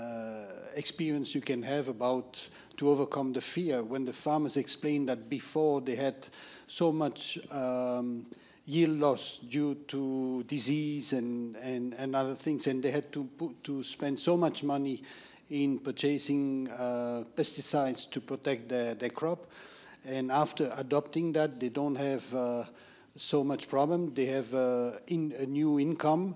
experience you can have about to overcome the fear. When the farmers explained that before they had so much um, yield loss due to disease and, and, and other things, and they had to, put, to spend so much money in purchasing uh, pesticides to protect their, their crop. And after adopting that, they don't have uh, so much problem. They have uh, in, a new income.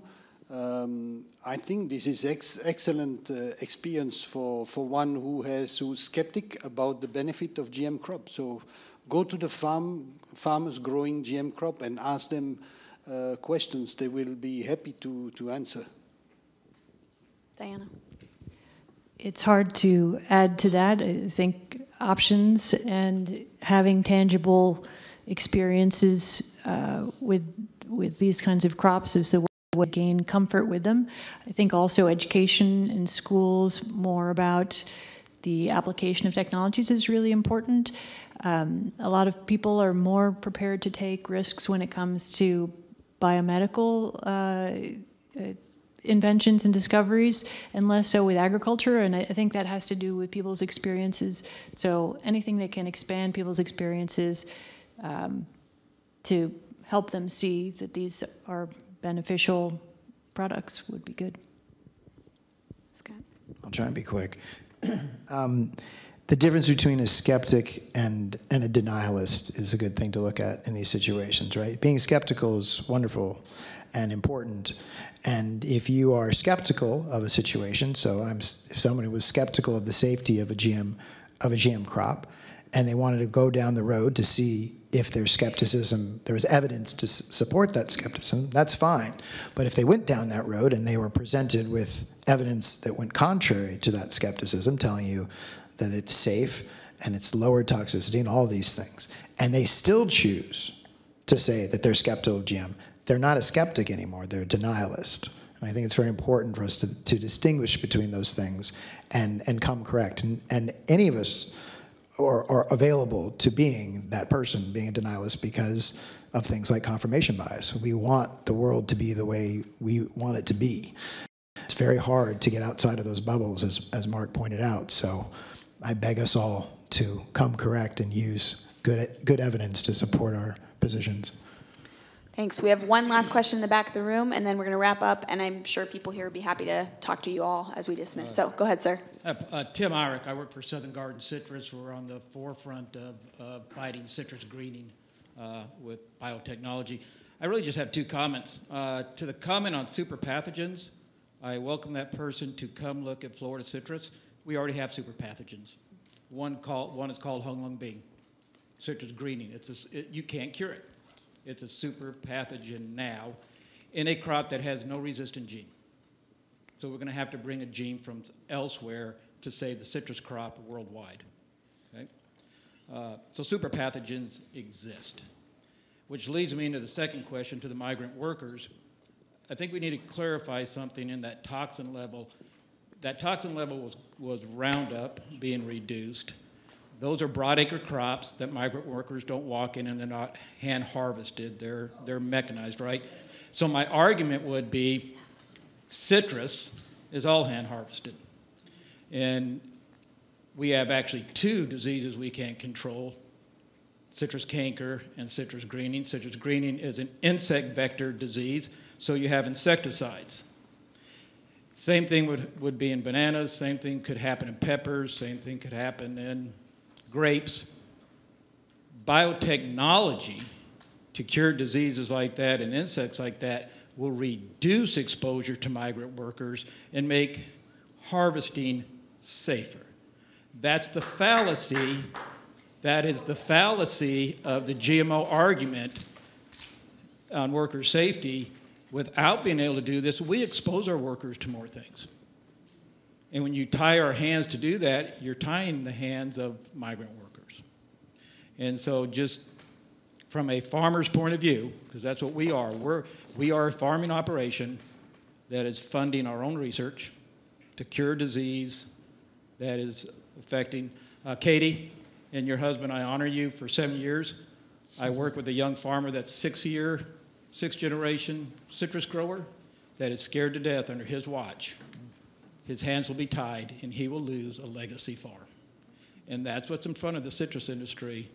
Um, I think this is ex excellent uh, experience for, for one who has who's skeptic about the benefit of G M crop. So go to the farm farmers growing G M crop and ask them uh, questions. They will be happy to, to answer. Diana. It's hard to add to that. I think options and having tangible experiences uh, with, with these kinds of crops is the way would gain comfort with them. I think also education in schools, more about the application of technologies is really important. Um, a lot of people are more prepared to take risks when it comes to biomedical uh, uh, inventions and discoveries, and less so with agriculture, and I, I think that has to do with people's experiences. So anything that can expand people's experiences um, to help them see that these are beneficial products would be good. Scott? I'll try and be quick. um, the difference between a skeptic and, and a denialist is a good thing to look at in these situations, right? Being skeptical is wonderful and important. And if you are skeptical of a situation, so I'm, if someone who was skeptical of the safety of a G M, of a G M crop, and they wanted to go down the road to see if their skepticism, there was evidence to support that skepticism, that's fine. But if they went down that road and they were presented with evidence that went contrary to that skepticism, telling you that it's safe and it's lower toxicity and all these things, and they still choose to say that they're skeptical of G M, they're not a skeptic anymore, they're a denialist. And I think it's very important for us to, to distinguish between those things and, and come correct. And, and any of us are, are available to being that person, being a denialist, because of things like confirmation bias. We want the world to be the way we want it to be. It's very hard to get outside of those bubbles, as, as Mark pointed out. So I beg us all to come correct and use good, good evidence to support our positions. Thanks. We have one last question in the back of the room, and then we're going to wrap up, and I'm sure people here would be happy to talk to you all as we dismiss. So go ahead, sir. Uh, uh, Tim Eyrick. I work for Southern Garden Citrus. We're on the forefront of uh, fighting citrus greening uh, with biotechnology. I really just have two comments. Uh, to the comment on super pathogens, I welcome that person to come look at Florida citrus. We already have super pathogens. One, call, one is called Hung Lung Bing, citrus greening. It's a, it, you can't cure it. It's a super pathogen now in a crop that has no resistant gene. So we're going to have to bring a gene from elsewhere to save the citrus crop worldwide. Okay? Uh, so super pathogens exist, which leads me into the second question to the migrant workers. I think we need to clarify something in that toxin level. That toxin level was, was Roundup being reduced. Those are broad-acre crops that migrant workers don't walk in, and they're not hand-harvested. They're, they're mechanized, right? So my argument would be citrus is all hand-harvested. And we have actually two diseases we can't control, citrus canker and citrus greening. Citrus greening is an insect vector disease, so you have insecticides. Same thing would, would be in bananas. Same thing could happen in peppers. Same thing could happen in grapes. Biotechnology to cure diseases like that and insects like that will reduce exposure to migrant workers and make harvesting safer. That's the fallacy. That is the fallacy of the G M O argument on worker safety. Without being able to do this, we expose our workers to more things. And when you tie our hands to do that, you're tying the hands of migrant workers. And so just from a farmer's point of view, because that's what we are, we're, we are a farming operation that is funding our own research to cure disease that is affecting. Uh, Katie and your husband, I honor you for seven years. I work with a young farmer that's six-year, sixth-generation citrus grower that is scared to death under his watch. His hands will be tied, and he will lose a legacy farm. And that's what's in front of the citrus industry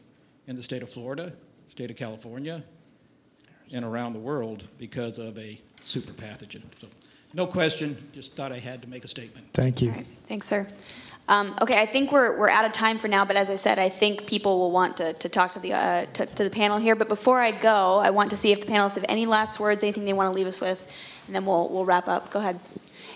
in the state of Florida, state of California, and around the world because of a super pathogen. So, no question, just thought I had to make a statement. Thank you. All right. Thanks, sir. Um, okay, I think we're, we're out of time for now, but as I said, I think people will want to, to talk to the, uh, to, to the panel here. But before I go, I want to see if the panelists have any last words, anything they want to leave us with, and then we'll, we'll wrap up. Go ahead.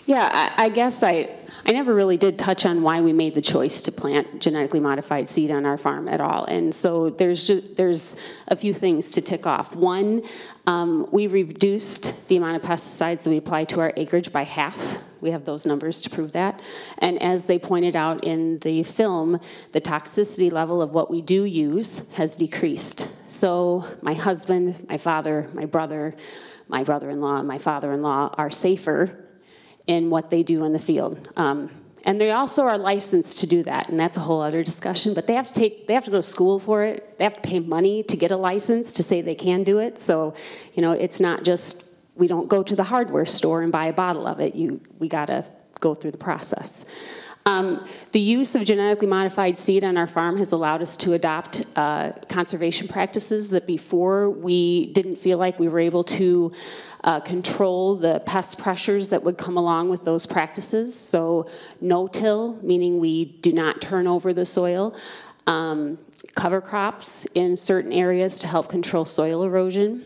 Yeah, I, I guess I, I never really did touch on why we made the choice to plant genetically modified seed on our farm at all. And so there's, just, there's a few things to tick off. One, um, we reduced the amount of pesticides that we apply to our acreage by half. We have those numbers to prove that. And as they pointed out in the film, the toxicity level of what we do use has decreased. So my husband, my father, my brother, my brother-in-law, my father-in-law are safer in what they do in the field. Um, And they also are licensed to do that, and that's a whole other discussion. But they have to take, they have to go to school for it. They have to pay money to get a license to say they can do it. So, you know, it's not just we don't go to the hardware store and buy a bottle of it. You, we gotta go through the process. Um, the use of genetically modified seed on our farm has allowed us to adopt uh, conservation practices that before we didn't feel like we were able to uh, control the pest pressures that would come along with those practices. So no-till, meaning we do not turn over the soil, um, cover crops in certain areas to help control soil erosion.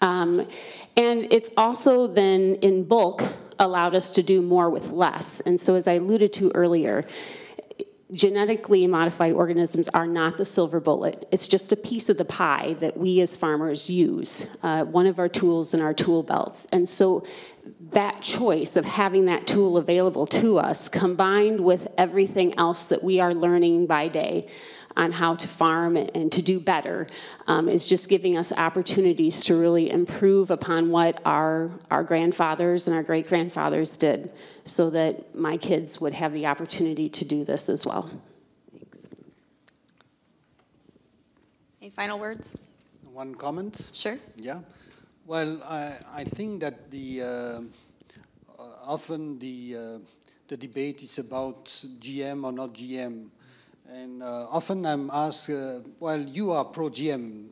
Um, and it's also then in bulk allowed us to do more with less. And so as I alluded to earlier, genetically modified organisms are not the silver bullet. It's just a piece of the pie that we as farmers use, uh, one of our tools in our tool belts. And so that choice of having that tool available to us, combined with everything else that we are learning by day on how to farm and to do better, um, is just giving us opportunities to really improve upon what our, our grandfathers and our great-grandfathers did, so that my kids would have the opportunity to do this as well. Thanks. Any final words? One comment? Sure. Yeah. Well, I, I think that the uh, often the, uh, the debate is about G M or not G M. And uh, often I'm asked, uh, well, you are pro-G M.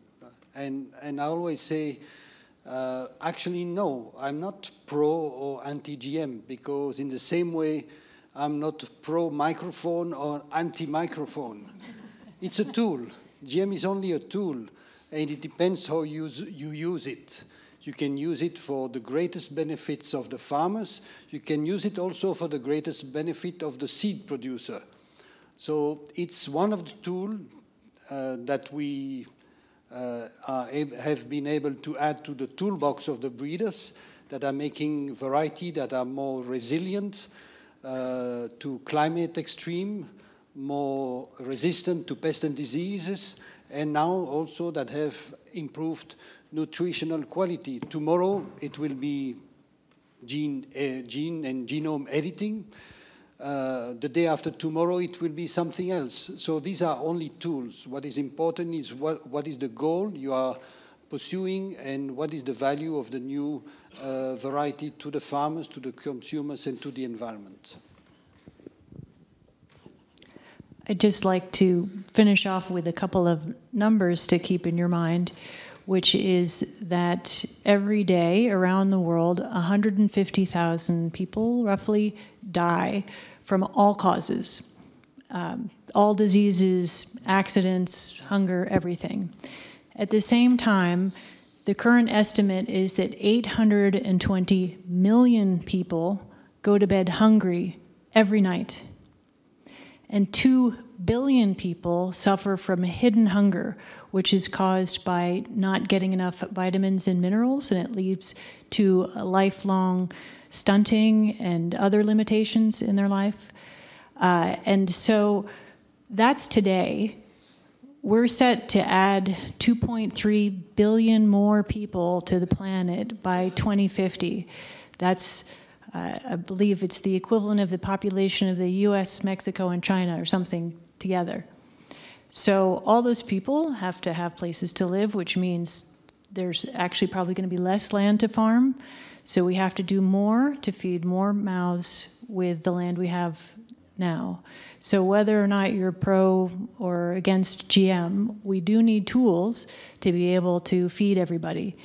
And, and I always say, uh, actually, no, I'm not pro or anti-G M, because in the same way, I'm not pro-microphone or anti-microphone. It's a tool. G M is only a tool, and it depends how you, you use it. You can use it for the greatest benefits of the farmers. You can use it also for the greatest benefit of the seed producer. So it's one of the tools uh, that we uh, are have been able to add to the toolbox of the breeders that are making variety that are more resilient uh, to climate extreme, more resistant to pests and diseases, and now also that have improved nutritional quality. Tomorrow it will be gene, uh, gene and genome editing. Uh, the day after tomorrow, it will be something else. So these are only tools. What is important is what, what is the goal you are pursuing, and what is the value of the new uh, variety to the farmers, to the consumers, and to the environment. I'd just like to finish off with a couple of numbers to keep in your mind, which is that every day around the world, one hundred fifty thousand people roughly die from all causes, um, all diseases, accidents, hunger, everything. At the same time, the current estimate is that eight hundred twenty million people go to bed hungry every night. And two billion people suffer from hidden hunger, which is caused by not getting enough vitamins and minerals, and it leads to lifelong stunting and other limitations in their life. Uh, and so that's today. We're set to add two point three billion more people to the planet by twenty fifty. That's Uh, I believe it's the equivalent of the population of the U S, Mexico, and China or something together. So all those people have to have places to live, which means there's actually probably going to be less land to farm. So we have to do more to feed more mouths with the land we have now. So whether or not you're pro or against G M, we do need tools to be able to feed everybody.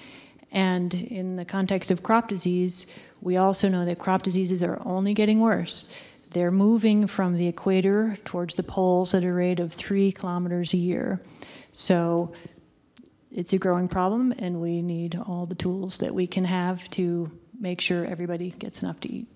And in the context of crop disease, we also know that crop diseases are only getting worse. They're moving from the equator towards the poles at a rate of three kilometers a year. So it's a growing problem, and we need all the tools that we can have to make sure everybody gets enough to eat.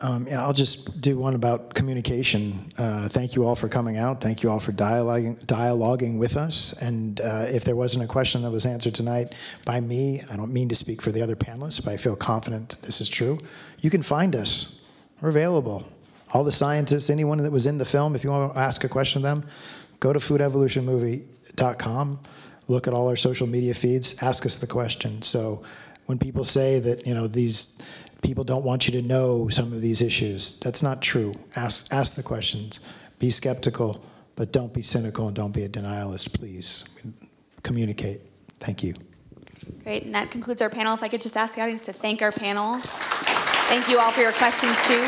Um, yeah, I'll just do one about communication. Uh, thank you all for coming out. Thank you all for dialoguing, dialoguing with us. And uh, if there wasn't a question that was answered tonight by me, I don't mean to speak for the other panelists, but I feel confident that this is true. You can find us. We're available. All the scientists, anyone that was in the film, if you want to ask a question of them, go to food evolution movie dot com, look at all our social media feeds, ask us the question. So when people say that, you know, these people don't want you to know some of these issues. That's not true. Ask, ask the questions. Be skeptical, but don't be cynical and don't be a denialist, please. Communicate. Thank you. Great, and that concludes our panel. If I could just ask the audience to thank our panel. Thank you all for your questions, too.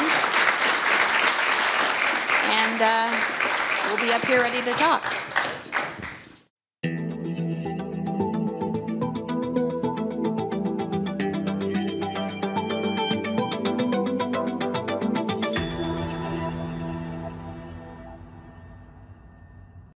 And uh, we'll be up here ready to talk.